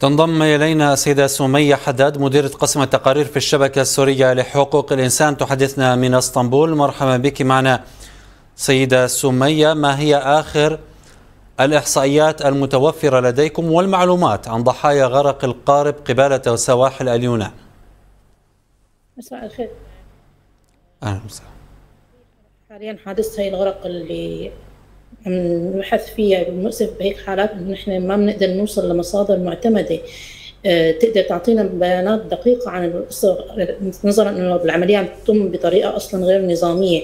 تنضم إلينا السيدة سميه حداد، مديرة قسم التقارير في الشبكة السورية لحقوق الإنسان، تحدثنا من اسطنبول. مرحبا بك معنا سيدة سميه. ما هي آخر الإحصائيات المتوفرة لديكم والمعلومات عن ضحايا غرق القارب قبالة سواحل اليونان؟ مساء الخير. أهلا وسهلا. حاليا حادثة هي الغرق اللي عم نبحث فيها بالمؤسف بهيك حالات انه نحن ما بنقدر نوصل لمصادر معتمده تقدر تعطينا بيانات دقيقه عن القصه، نظرا انه العمليه عم تتم بطريقه اصلا غير نظاميه.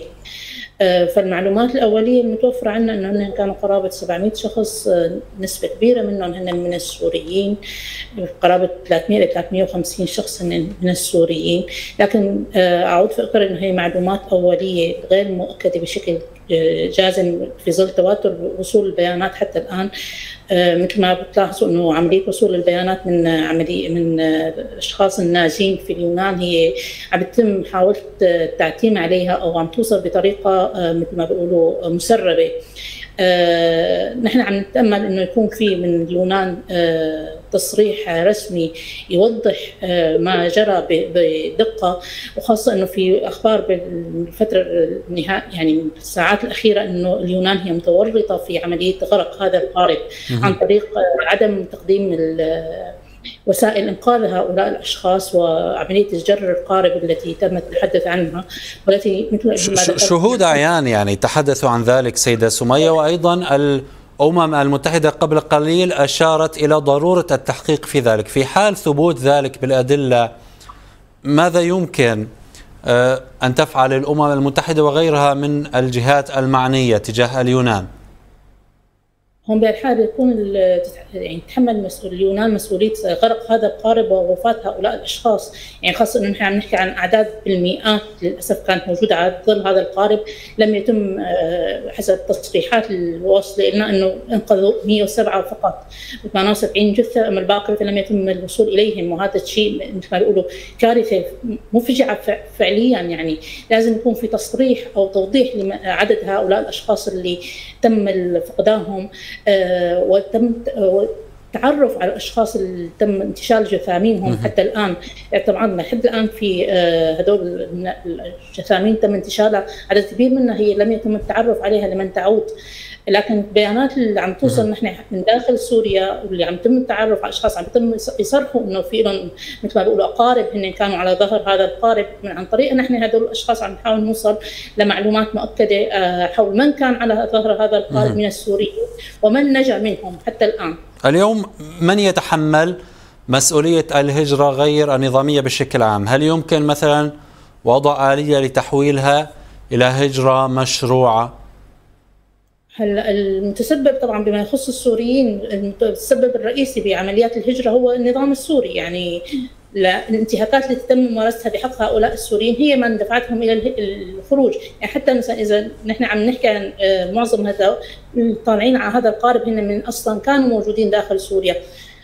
فالمعلومات الاوليه المتوفره عنا انه هن كانوا قرابه 700 شخص، نسبه كبيره منهم هن من السوريين، قرابه 300 ل 350 شخص هن من السوريين، لكن اعود فاقر انه هي معلومات اوليه غير مؤكده بشكل جازم في ظل تواتر وصول البيانات حتى الان. مثل ما بتلاحظوا انه عمليه وصول البيانات من الاشخاص الناجين في اليونان هي عم تتم محاوله التعتيم عليها او عم توصل بطريقه مثل ما بيقولوا مسربه. نحن عم نتامل انه يكون في من اليونان تصريح رسمي يوضح ما جرى بدقه، وخاصه انه في اخبار بالفتره يعني الساعات الاخيره انه اليونان هي متورطه في عمليه غرق هذا القارب عن طريق عدم تقديم وسائل انقاذ هؤلاء الاشخاص وعمليه الجر القارب التي تم التحدث عنها، والتي مثل شهود اعيان يعني تحدثوا عن ذلك سيده سميه، وايضا الامم المتحده قبل قليل اشارت الى ضروره التحقيق في ذلك. في حال ثبوت ذلك بالادله، ماذا يمكن ان تفعل الامم المتحده وغيرها من الجهات المعنيه تجاه اليونان؟ هم بهالحال يكون يعني تتحمل اليونان مسؤوليه غرق هذا القارب ووفاه هؤلاء الاشخاص، يعني خاصه انه نحن عم نحكي عن اعداد بالمئات للاسف كانت موجوده على ظل هذا القارب. لم يتم حسب التصريحات الواصله لنا انه انقذوا 107 فقط، 78 جثه، اما الباقي لم يتم الوصول اليهم، وهذا الشيء مثل ما بيقولوا كارثه مفجعه فعليا. يعني لازم يكون في تصريح او توضيح لعدد هؤلاء الاشخاص اللي تم فقدانهم، وتم التعرف على الاشخاص اللي تم انتشال جثامينهم حتى الان. طبعا لحد الان في هدول الجثامين تم انتشالها، عدد كبير منها هي لم يتم التعرف عليها لمن تعود، لكن البيانات اللي عم توصل نحن من داخل سوريا واللي عم تم التعرف على اشخاص عم تم يصرحوا انه في لهم مثل ما بيقولوا اقارب هن كانوا على ظهر هذا القارب. من عن طريقه نحن هدول الاشخاص عم نحاول نوصل لمعلومات مؤكده حول من كان على ظهر هذا القارب من السوريين ومن نجا منهم حتى الان. اليوم من يتحمل مسؤولية الهجرة غير النظامية بشكل عام؟ هل يمكن مثلا وضع آلية لتحويلها إلى هجرة مشروعة؟ هلا المتسبب طبعا بما يخص السوريين، المتسبب الرئيسي بعمليات الهجرة هو النظام السوري، يعني الانتهاكات التي تم ممارستها بحق هؤلاء السوريين هي من دفعتهم الى الخروج. يعني حتى مثلا اذا نحن عم نحكي عن معظم هذا طالعين على هذا القارب هن من اصلا كانوا موجودين داخل سوريا،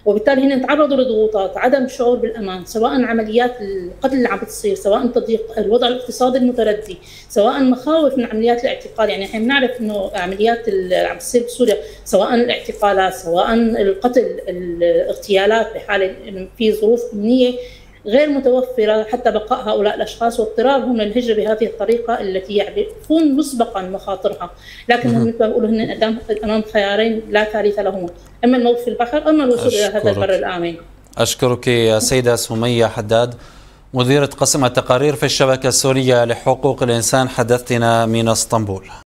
وبالتالي هن تعرضوا لضغوطات، عدم شعور بالامان، سواء عمليات القتل اللي عم بتصير، سواء تضييق الوضع الاقتصادي المتردي، سواء مخاوف من عمليات الاعتقال. يعني احنا بنعرف انه عمليات اللي عم بتصير بسوريا سواء الاعتقالات، سواء القتل، الاغتيالات بحال في ظروف امنيه غير متوفره حتى بقاء هؤلاء الاشخاص واضطرارهم للهجره بهذه الطريقه التي يعرفون مسبقا مخاطرها، لكنهم مثل ما بيقولوا هن امام خيارين لا ثالث لهما، اما الموت في البحر اما الوصول الى هذا البر الامن. اشكرك يا سيده سميه حداد، مديره قسم التقارير في الشبكه السوريه لحقوق الانسان، حدثتنا من اسطنبول.